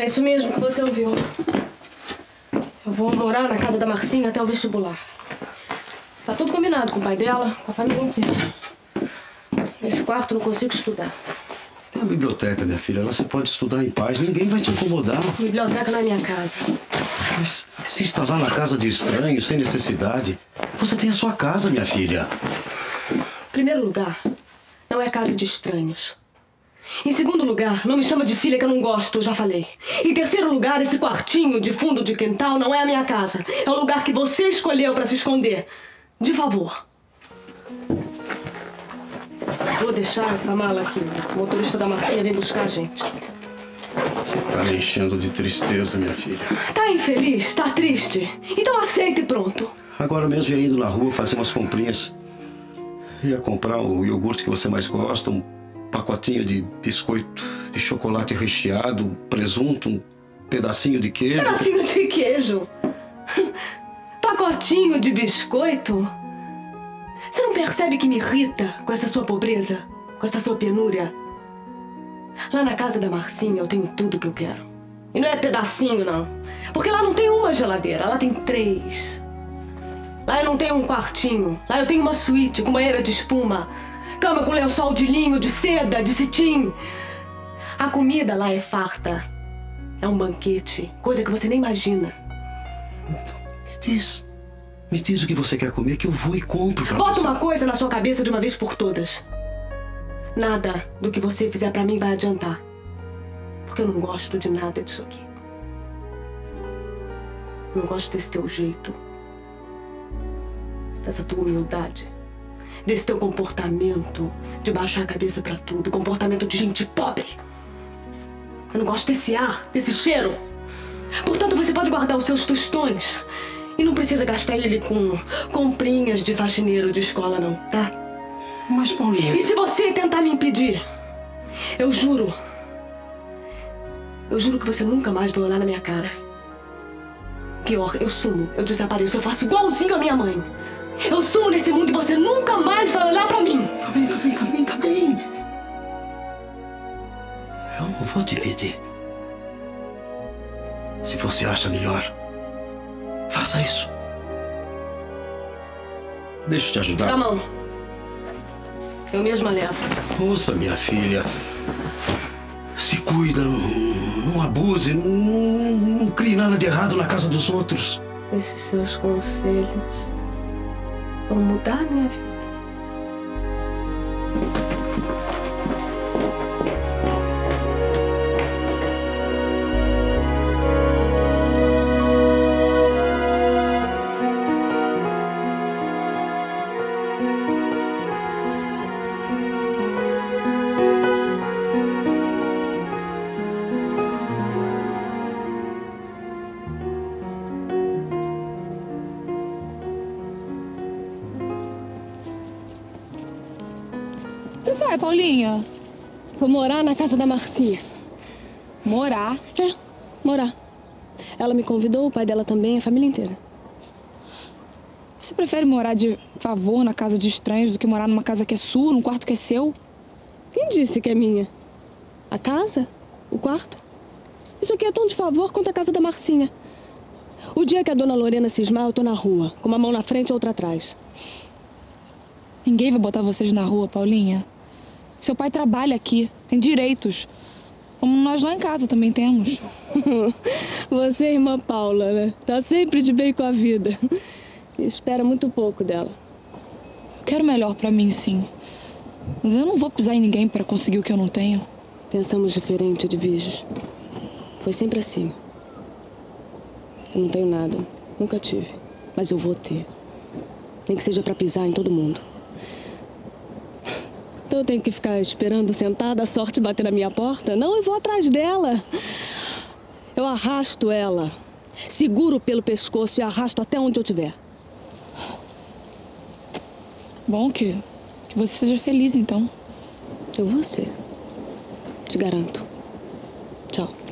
É isso mesmo que você ouviu. Eu vou morar na casa da Marcinha até o vestibular. Tá tudo combinado com o pai dela, com a família inteira. Nesse quarto eu não consigo estudar. Tem a biblioteca, minha filha. Lá você pode estudar em paz. Ninguém vai te incomodar. A biblioteca não é minha casa. Mas você está lá na casa de estranhos, sem necessidade. Você tem a sua casa, minha filha. Em primeiro lugar, não é casa de estranhos. Em segundo lugar, não me chama de filha que eu não gosto, eu já falei. Em terceiro lugar, esse quartinho de fundo de quintal não é a minha casa. É o lugar que você escolheu para se esconder. De favor. Vou deixar essa mala aqui. O motorista da Marcinha vem buscar a gente. Você tá me enchendo de tristeza, minha filha. Tá infeliz? Tá triste? Então aceita e pronto. Agora mesmo ia indo na rua fazer umas comprinhas. Ia comprar o iogurte que você mais gosta, um pacotinho de biscoito de chocolate recheado, um presunto, um pedacinho de queijo. Pedacinho de queijo? Pacotinho de biscoito? Você não percebe que me irrita com essa sua pobreza? Com essa sua penúria? Lá na casa da Marcinha eu tenho tudo que eu quero. E não é pedacinho, não. Porque lá não tem uma geladeira, lá tem 3. Lá eu não tenho um quartinho. Lá eu tenho uma suíte com banheira de espuma. Cama com lençol de linho, de seda, de cetim. A comida lá é farta. É um banquete, coisa que você nem imagina. Me diz o que você quer comer que eu vou e compro pra você. Bota uma coisa na sua cabeça de uma vez por todas. Nada do que você fizer pra mim vai adiantar. Porque eu não gosto de nada disso aqui. Não gosto desse teu jeito. Dessa tua humildade. Desse teu comportamento de baixar a cabeça pra tudo. Comportamento de gente pobre. Eu não gosto desse ar, desse cheiro. Portanto, você pode guardar os seus tostões. E não precisa gastar ele com comprinhas de faxineiro de escola, não, tá? Mas, Paulinha... E se você tentar me impedir? Eu juro. Eu juro que você nunca mais vai olhar na minha cara. Pior, eu sumo, eu desapareço, eu faço igualzinho a minha mãe. Eu sumo nesse mundo e você nunca mais vai olhar pra mim. Tá bem. Eu não vou te impedir. Se você acha melhor... Faça isso. Deixa eu te ajudar. Dá a mão. Eu mesma levo. Ouça, minha filha. Se cuida, não abuse, não crie nada de errado na casa dos outros. Esses seus conselhos vão mudar a minha vida. Vai, Paulinha. Vou morar na casa da Marcinha. Morar? É, morar. Ela me convidou, o pai dela também, a família inteira. Você prefere morar de favor na casa de estranhos do que morar numa casa que é sua, num quarto que é seu? Quem disse que é minha? A casa? O quarto? Isso aqui é tão de favor quanto a casa da Marcinha. O dia que a dona Lorena cismar, eu tô na rua, com uma mão na frente e outra atrás. Ninguém vai botar vocês na rua, Paulinha. Seu pai trabalha aqui, tem direitos, como nós lá em casa também temos. Você é irmã Paula, né? Tá sempre de bem com a vida. E espera muito pouco dela. Eu quero melhor pra mim, sim. Mas eu não vou pisar em ninguém pra conseguir o que eu não tenho. Pensamos diferente, Edviges. Foi sempre assim. Eu não tenho nada, nunca tive. Mas eu vou ter. Nem que seja pra pisar em todo mundo. Então eu tenho que ficar esperando sentada a sorte bater na minha porta? Não, eu vou atrás dela. Eu arrasto ela, seguro pelo pescoço e arrasto até onde eu tiver. Bom que você seja feliz, então. Eu vou ser. Te garanto. Tchau.